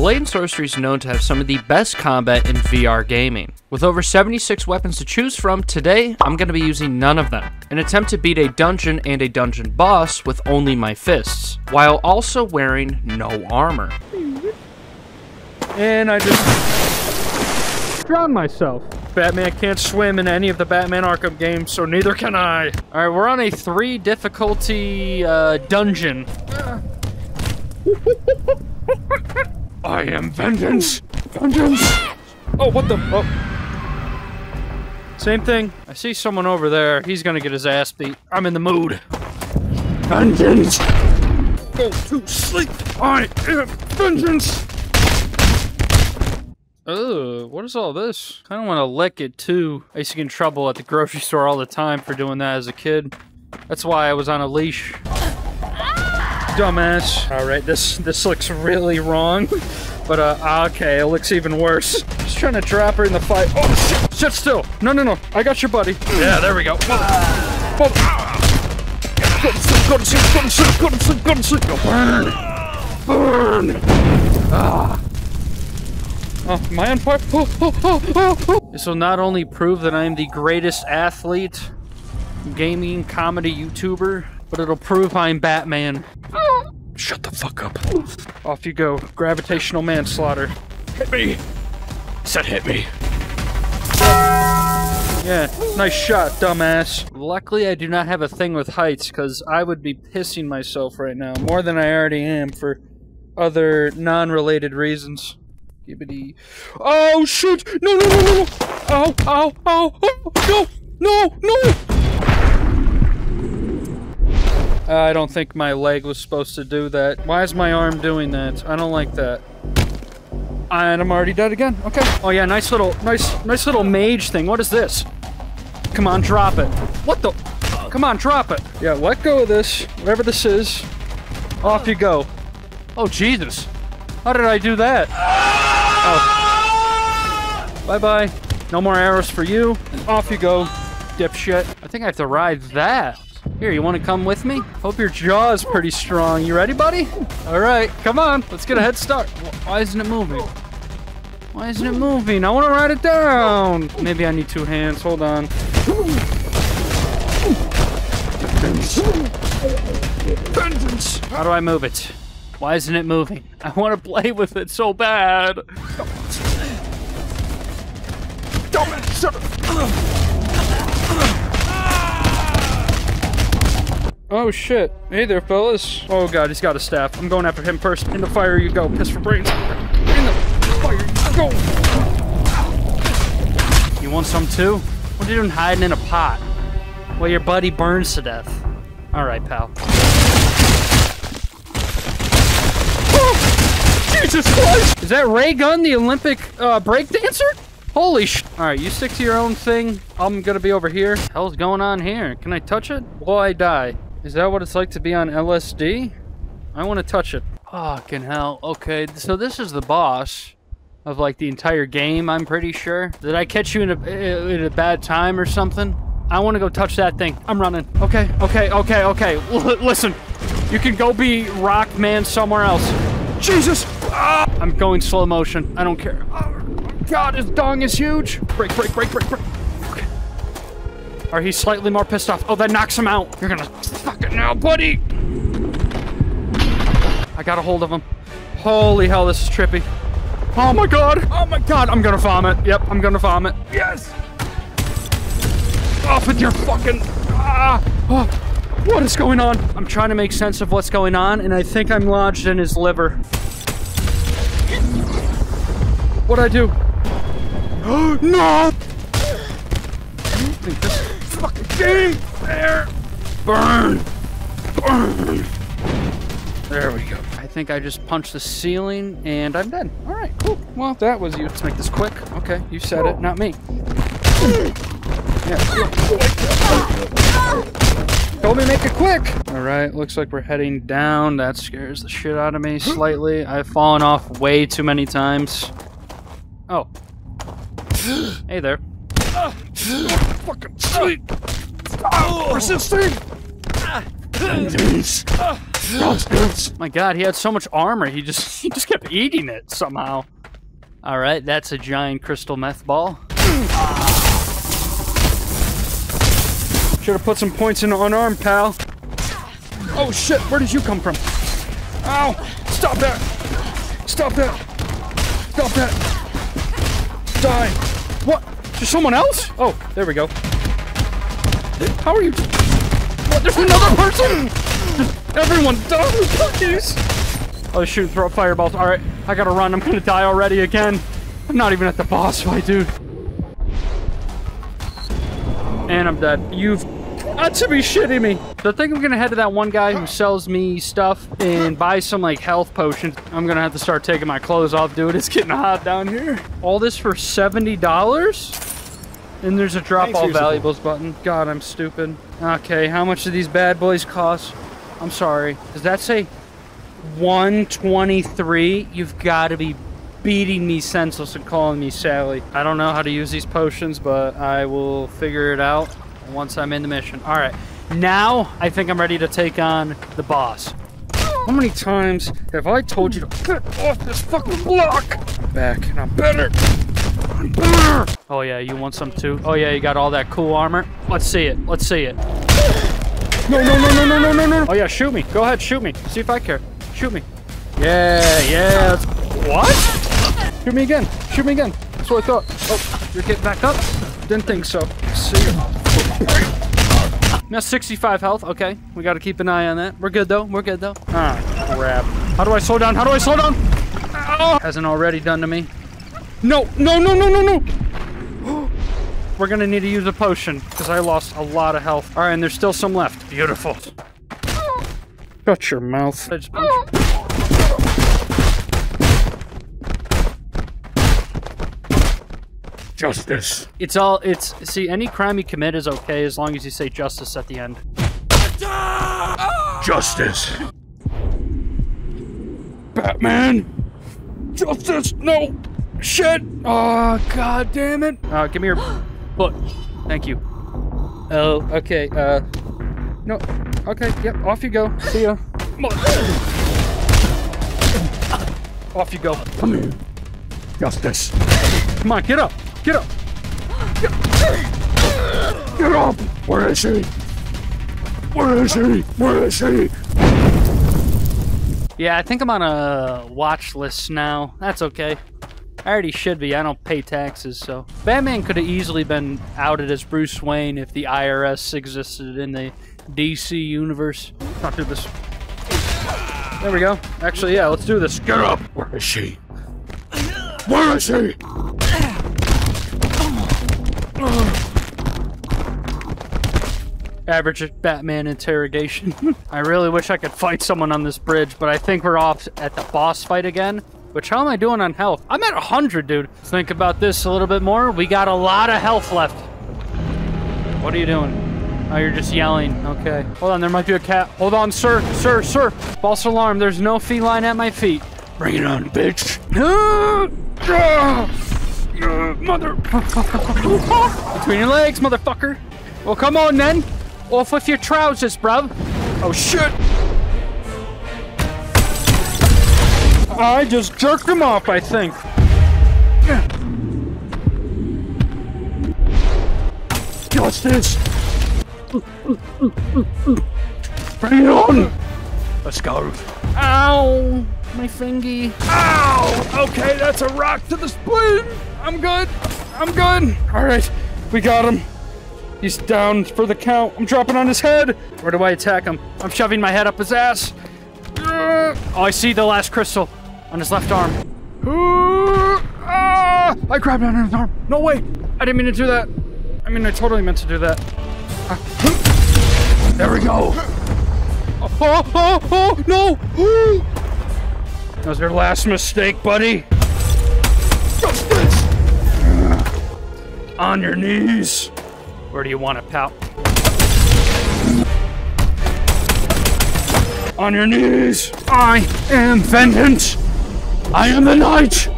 Blade & Sorcery is known to have some of the best combat in VR gaming. With over 76 weapons to choose from, today I'm going to be using none of them, an attempt to beat a dungeon and a dungeon boss with only my fists, while also wearing no armor. And I just drowned myself. Batman can't swim in any of the Batman Arkham games, so neither can I. Alright, we're on a 3 difficulty dungeon. I am vengeance! Vengeance! Oh, what the? Oh. Same thing. I see someone over there. He's gonna get his ass beat. I'm in the mood. Vengeance! Go to sleep! I am vengeance! Oh, what is all this? Kinda wanna lick it too. I used to get in trouble at the grocery store all the time for doing that as a kid. That's why I was on a leash. Dumbass. Alright, this looks really wrong. But okay, it looks even worse. Just trying to drop her in the fight. Oh shit! Sit still! No. I got your buddy. Yeah, there we go. Whoa. Go to sleep, go to sleep, go to sleep, go to sleep, go to sleep. Oh, burn! Burn! Ah. Oh, am I on fire? Oh. This will not only prove that I am the greatest athlete, gaming, comedy YouTuber, but it'll prove I'm Batman. Shut the fuck up. Off you go. Gravitational manslaughter. Hit me! Said hit me. Yeah, nice shot, dumbass. Luckily, I do not have a thing with heights, because I would be pissing myself right now, more than I already am, for other non-related reasons. Gibbity. Oh, shoot! No! Ow, ow, ow! Oh, no! I don't think my leg was supposed to do that. Why is my arm doing that? I don't like that. And I'm already dead again. Okay. Oh yeah, nice little mage thing. What is this? Come on, drop it. What the? Come on, drop it. Yeah, let go of this. Whatever this is. Off you go. Oh, Jesus. How did I do that? Oh. Bye-bye. No more arrows for you. Off you go, dipshit. I think I have to ride that. Here, you want to come with me? Hope your jaw is pretty strong. You ready, buddy? All right, come on. Let's get a head start. Why isn't it moving? Why isn't it moving? I want to ride it down. Maybe I need two hands. Hold on. Vengeance! How do I move it? Why isn't it moving? I want to play with it so bad. Oh shit. Hey there, fellas. Oh god, he's got a staff. I'm going after him first. In the fire you go. Piss for brains. In the fire you go. You want some too? What are you doing hiding in a pot? Well, your buddy burns to death. Alright, pal. Oh, Jesus Christ! Is that Ray Gun, the Olympic breakdancer? Holy sh! Alright, you stick to your own thing. I'm gonna be over here. What the hell's going on here? Can I touch it? Will I die? Is that what it's like to be on LSD? I want to touch it. Fucking hell. Okay, so this is the boss of, like, the entire game, I'm pretty sure. Did I catch you in a bad time or something? I want to go touch that thing. I'm running. Okay. Listen, you can go be Rockman somewhere else. Jesus! Ah! I'm going slow motion. I don't care. Oh, God, his dong is huge. Break. Or he's slightly more pissed off. Oh, that knocks him out. You're gonna fuck it now, buddy. I got a hold of him. Holy hell, this is trippy. Oh my god, I'm gonna vomit. Yep, I'm gonna vomit. Yes! Off with your fucking... Ah! Oh, what is going on? I'm trying to make sense of what's going on, and I think I'm lodged in his liver. What'd I do? No! Fucking game there. Burn. There we go. I think I just punched the ceiling and I'm dead. All right, cool. Well, that was you. Let's make this quick. Okay, you said it, not me. Yeah. Told me make it quick. All right, looks like we're heading down. That scares the shit out of me slightly. I've fallen off way too many times. Oh. Hey there. Fucking sleep! Persisting! My God, he had so much armor. He just kept eating it somehow. All right, that's a giant crystal meth ball. Should have put some points in unarmed, pal. Oh shit! Where did you come from? Ow! Stop that! Stop that! Stop that! Die! What? There's someone else? Oh, there we go. How are you? What? There's another person! Everyone dies! Please! Oh shoot! Throw fireballs. All right, I gotta run. I'm gonna die already again. I'm not even at the boss fight, dude. And I'm dead. You've got to be shitting me. So I think I'm gonna head to that one guy who sells me stuff and buy some like health potions. I'm gonna have to start taking my clothes off, dude. It's getting hot down here. All this for $70? And there's a drop all valuables button. God, I'm stupid. Okay, how much do these bad boys cost? I'm sorry. Does that say 123? You've got to be beating me senseless and calling me Sally. I don't know how to use these potions, but I will figure it out once I'm in the mission. All right, now I think I'm ready to take on the boss. How many times have I told you to get off this fucking block? I'm back and I'm better. I'm better. Oh yeah, you want some too? Oh yeah, you got all that cool armor? Let's see it, let's see it. No, no, no, no, no, no, no, no. Oh yeah, shoot me, go ahead, shoot me. See if I care, shoot me. Yeah, yeah, what? Shoot me again! Shoot me again! That's what I thought. Oh, you're getting back up? Didn't think so. See ya. Now 65 health. Okay, we gotta keep an eye on that. We're good though. We're good though. Ah, crap. How do I slow down? How do I slow down? Ow. Hasn't already done to me. No, no, no, no, no, no! We're gonna need to use a potion because I lost a lot of health. All right, and there's still some left. Beautiful. Shut your mouth. I just punched you. Justice. It's all, it's, see, any crime you commit is okay as long as you say justice at the end. Justice. Batman. Justice, no. Shit. Oh, God damn it. Give me your book. Thank you. Oh, okay. No. Okay. Yep. Off you go. See ya. Off you go. Come here. Justice. Come on, get up. Get up! Get up! Where is he? Where is he? Where is he? Yeah, I think I'm on a watch list now. That's okay. I already should be. I don't pay taxes, so. Batman could have easily been outed as Bruce Wayne if the IRS existed in the DC universe. Let's do this. There we go. Actually, yeah, let's do this. Get up! Where is she? Where is he? Average Batman interrogation. I really wish I could fight someone on this bridge, but I think we're off at the boss fight again. Which, how am I doing on health? I'm at 100, dude. Think about this a little bit more. We got a lot of health left. What are you doing? Oh, you're just yelling. Okay. Hold on, there might be a cat. Hold on, sir, sir, sir. False alarm, there's no feline at my feet. Bring it on, bitch. Mother. Between your legs, motherfucker. Well, come on then. Off with your trousers, bruv. Oh, shit. I just jerked him off, I think. Justice. Bring it on. Let's go. Ow. My fingy. Ow. Okay, that's a rock to the spleen. I'm good. I'm good. All right. We got him. He's down for the count. I'm dropping on his head. Where do I attack him? I'm shoving my head up his ass. Oh, I see the last crystal on his left arm. I grabbed on his arm. No, wait. I didn't mean to do that. I mean, I totally meant to do that. There we go. Oh, oh, oh, no. That was your last mistake, buddy. On your knees. Where do you want it, pal? On your knees! I am vengeance! I am the knight!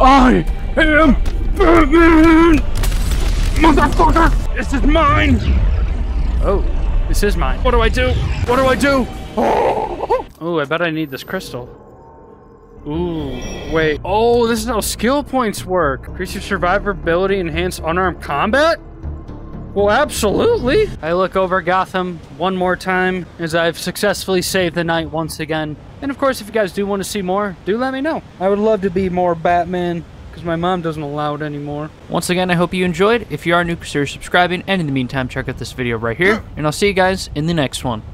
I am Batman! Motherfucker! This is mine! Oh, this is mine. What do I do? What do I do? Oh, I bet I need this crystal. Ooh, wait. Oh, this is how skill points work. Increase your survivability, enhance unarmed combat? Well, absolutely. I look over Gotham one more time as I've successfully saved the night once again. And of course, if you guys do want to see more, do let me know. I would love to be more Batman because my mom doesn't allow it anymore. Once again, I hope you enjoyed. If you are new, consider subscribing. And in the meantime, check out this video right here. And I'll see you guys in the next one.